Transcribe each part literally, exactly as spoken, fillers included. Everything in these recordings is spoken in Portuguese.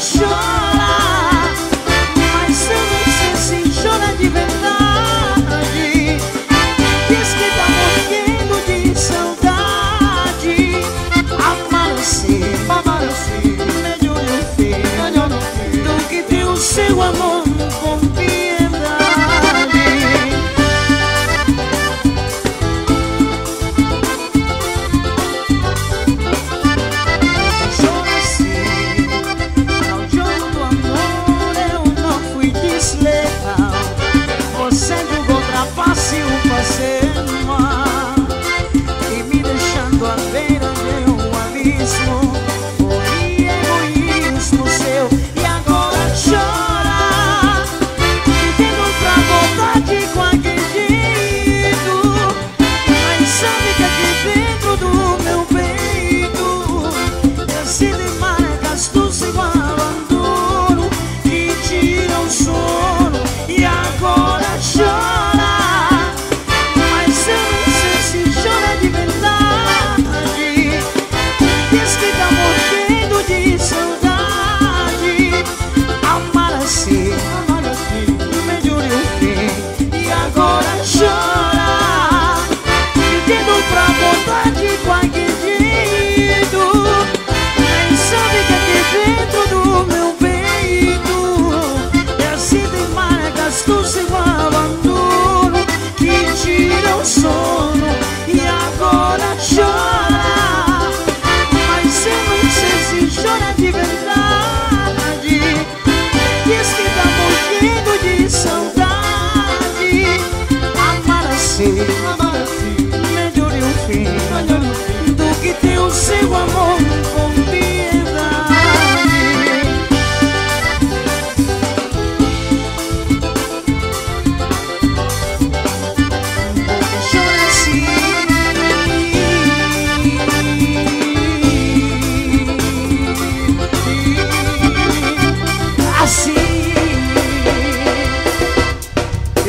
chora, mas eu não sei se chora de verdade. Diz que tá morrendo de saudade. Amanecer, amanecer, melhor não ter, melhor não ter, do que ter o seu amor com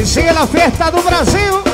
Sigue la fiesta do Brasil.